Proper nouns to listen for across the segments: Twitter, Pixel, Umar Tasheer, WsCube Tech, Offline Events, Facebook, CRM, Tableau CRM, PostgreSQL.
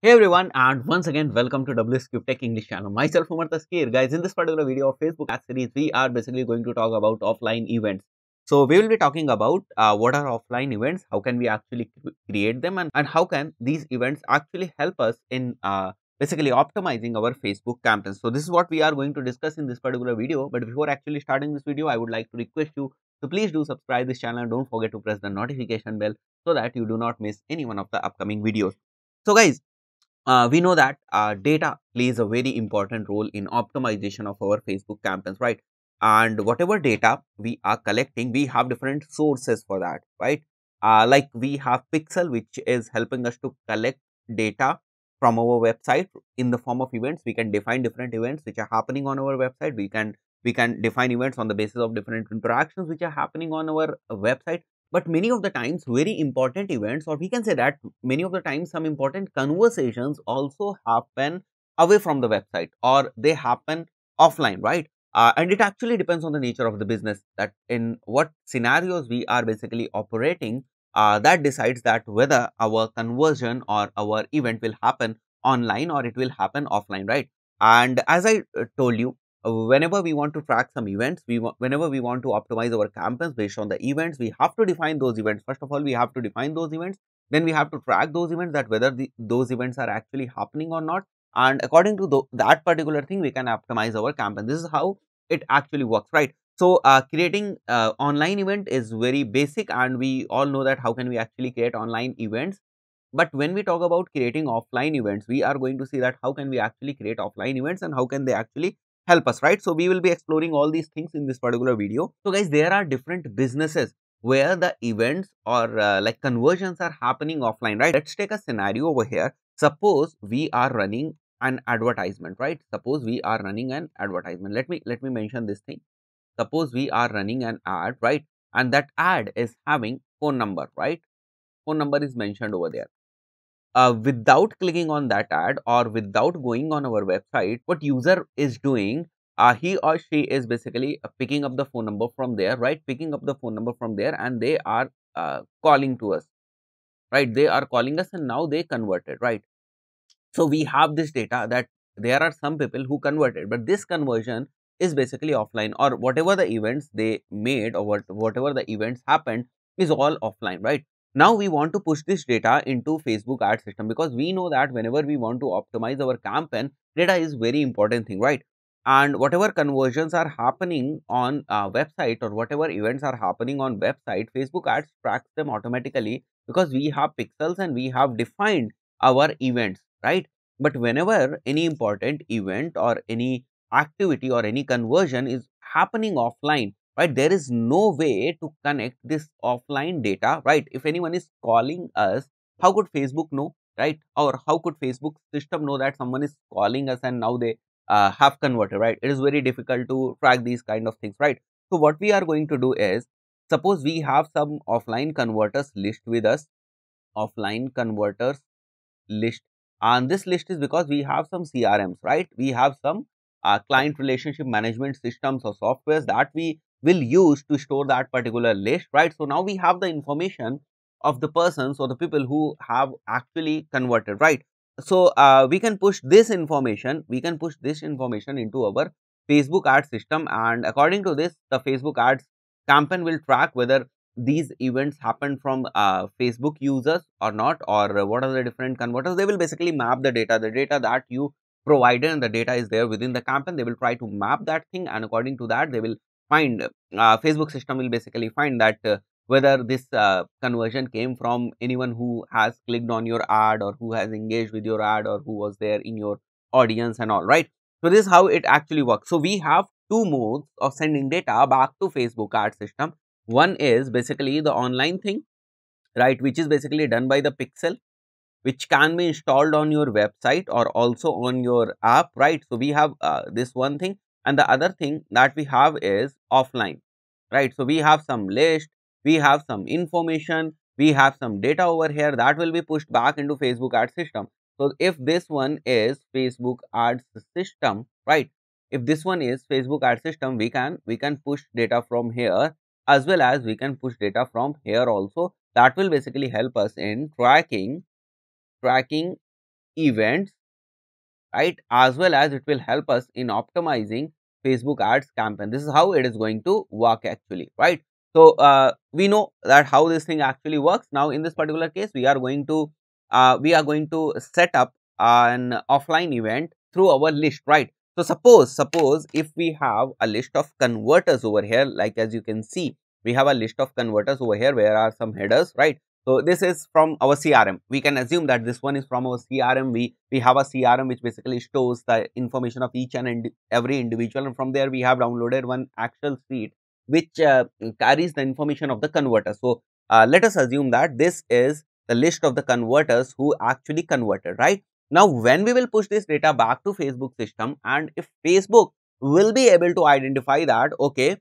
Hey everyone, and once again welcome to WsCube Tech English channel. Myself Umar Tasheer. Guys, in this particular video of Facebook ad series, we are basically going to talk about offline events. So we will be talking about what are offline events, how can we actually create them, and how can these events actually help us in basically optimizing our Facebook campaigns. So this is what we are going to discuss in this particular video. But before actually starting this video, I would like to request you to please do subscribe this channel and don't forget to press the notification bell so that you do not miss any one of the upcoming videos. So guys, we know that data plays a very important role in optimization of our Facebook campaigns, right? And whatever data we are collecting, we have different sources for that, right? Like we have Pixel, which is helping us to collect data from our website in the form of events. We can define different events which are happening on our website. We can define events on the basis of different interactions which are happening on our website. But many of the times very important events, or we can say that many of the times some important conversations also happen away from the website, or they happen offline, right? And it actually depends on the nature of the business, that in what scenarios we are basically operating, that decides that whether our conversion or our event will happen online or it will happen offline, right? And as I told you, whenever we want to track some events, whenever we want to optimize our campaigns based on the events, we have to define those events. First of all, we have to define those events. Then we have to track those events, that whether those events are actually happening or not. And according to that particular thing, we can optimize our campaign. This is how it actually works, right? So creating online event is very basic, and we all know that how can we actually create online events. But when we talk about creating offline events, we are going to see that how can we actually create offline events and how can they actually help us, right? So we will be exploring all these things in this particular video. So guys, there are different businesses where the events or like conversions are happening offline, right? Let's take a scenario over here. Suppose we are running an advertisement, right? Suppose we are running an advertisement. Let me mention this thing. Suppose we are running an ad, right? And that ad is having phone number, right? Phone number is mentioned over there. Without clicking on that ad or without going on our website, what user is doing, he or she is basically picking up the phone number from there, right? Picking up the phone number from there, and they are calling to us, right? They are calling us, and now they converted, right? So we have this data that there are some people who converted, but this conversion is basically offline, or whatever the events they made or whatever the events happened is all offline, right? Now we want to push this data into Facebook ad system, because we know that whenever we want to optimize our campaign, data is very important thing, right? And whatever conversions are happening on website, or whatever events are happening on website, Facebook ads tracks them automatically, because we have pixels and we have defined our events, right? But whenever any important event or any activity or any conversion is happening offline, right, there is no way to connect this offline data, right? If anyone is calling us, how could Facebook know, right? Or how could Facebook system know that someone is calling us and now they have converted, right? It is very difficult to track these kind of things, right? So what we are going to do is, suppose we have some offline converters list with us, offline converters list. And this list is because we have some CRMs, right? We have some client relationship management systems or softwares that we will use to store that particular list, right? So now we have the information of the persons or the people who have actually converted, right? So we can push this information, into our Facebook ad system, and according to this, the Facebook ads campaign will track whether these events happen from Facebook users or not, or what are the different converters. They will basically map the data that you provided, and the data is there within the campaign. They will try to map that thing, and according to that, they will find, Facebook system will basically find that whether this conversion came from anyone who has clicked on your ad, or who has engaged with your ad, or who was there in your audience and all, right? So this is how it actually works. So we have two modes of sending data back to Facebook ad system. One is basically the online thing, right, which is basically done by the Pixel, which can be installed on your website or also on your app, right? So we have this one thing. And the other thing that we have is offline, right? So we have some list, we have some information, we have some data over here that will be pushed back into Facebook ad system. So if this one is Facebook ads system, right? If this one is Facebook ad system, we can push data from here, as well as we can push data from here also. That will basically help us in tracking events, right, as well as it will help us in optimizing Facebook ads campaign. This is how it is going to work actually, right? So we know that how this thing actually works. Now in this particular case, we are going to set up an offline event through our list, right? So suppose if we have a list of converters over here, like as you can see, we have a list of converters over here where are some headers, right? So this is from our CRM. We can assume that this one is from our CRM. We have a CRM which basically stores the information of each and every individual, and from there we have downloaded one actual sheet which carries the information of the converter. So let us assume that this is the list of the converters who actually converted, right? Now when we will push this data back to Facebook system, and if Facebook will be able to identify that, okay,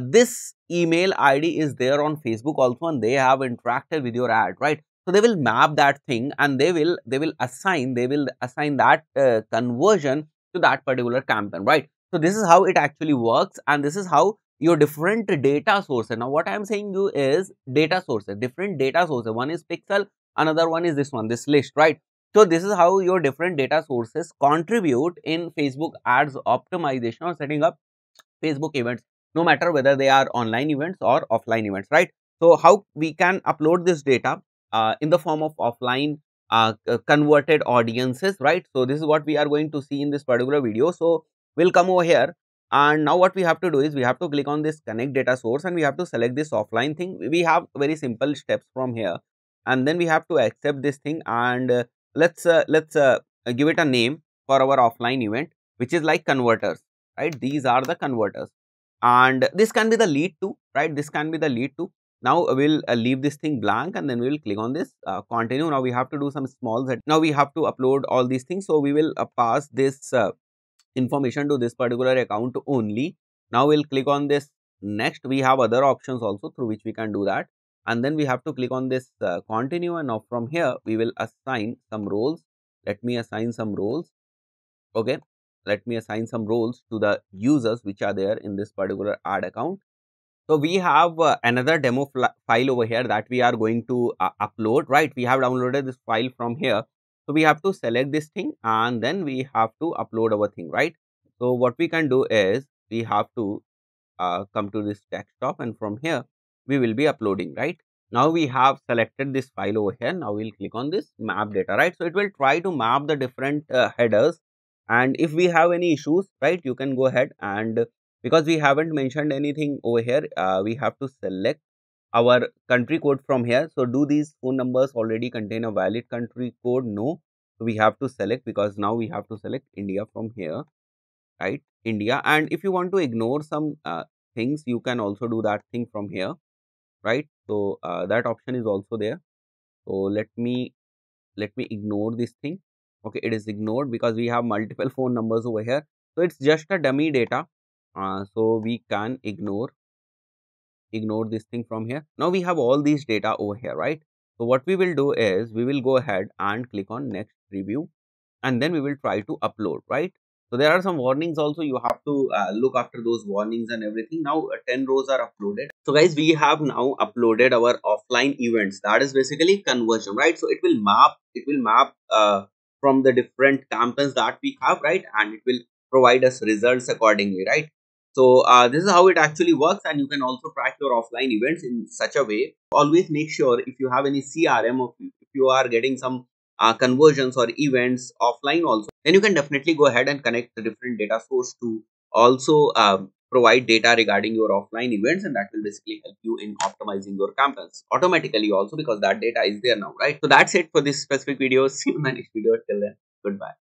this email ID is there on Facebook also and they have interacted with your ad, right? So they will map that thing and they will assign that conversion to that particular campaign, right? So this is how it actually works, and this is how your different data sources. Now what I am saying you is data sources, different data sources. One is Pixel, another one is this one, this list, right? So this is how your different data sources contribute in Facebook ads optimization or setting up Facebook events, no matter whether they are online events or offline events, right? So how we can upload this data in the form of offline converted audiences, right? So this is what we are going to see in this particular video. So we'll come over here, and now what we have to do is we have to click on this connect data source and we have to select this offline thing. We have very simple steps from here, and then we have to accept this thing, and let's give it a name for our offline event, which is like converters, right? These are the converters. And this can be the lead to, right? This can be the lead to. Now we'll leave this thing blank, and then we will click on this continue. Now we have to do some small set. Now we have to upload all these things. So we will pass this information to this particular account only. Now we'll click on this next. We have other options also through which we can do that. And then we have to click on this continue. And now from here, we will assign some roles. Let me assign some roles. Okay. Let me assign some roles to the users which are there in this particular ad account. So we have another demo file over here that we are going to upload, right? We have downloaded this file from here. So we have to select this thing and then we have to upload our thing, right? So what we can do is we have to come to this desktop, and from here we will be uploading, right? Now we have selected this file over here. Now we'll click on this map data, right? So it will try to map the different headers. And if we have any issues, right, you can go ahead, and because we haven't mentioned anything over here, we have to select our country code from here. So do these phone numbers already contain a valid country code? No. So we have to select, because now we have to select India from here, right? India. And if you want to ignore some things, you can also do that thing from here, right? So that option is also there. So let me ignore this thing. Okay, it is ignored because we have multiple phone numbers over here. So it's just a dummy data. So we can ignore this thing from here. Now we have all these data over here, right? So what we will do is we will go ahead and click on next review, and then we will try to upload, right? So there are some warnings also. You have to look after those warnings and everything. Now 10 rows are uploaded. So guys, we have now uploaded our offline events. That is basically conversion, right? So it will map from the different campaigns that we have, right? And it will provide us results accordingly, right? So this is how it actually works, and you can also track your offline events in such a way. Always make sure if you have any CRM, or if you are getting some conversions or events offline also, then you can definitely go ahead and connect the different data source to also provide data regarding your offline events, and that will basically help you in optimizing your campaigns automatically also, because that data is there now, right? So that's it for this specific video. See you in the next video. Till then, goodbye.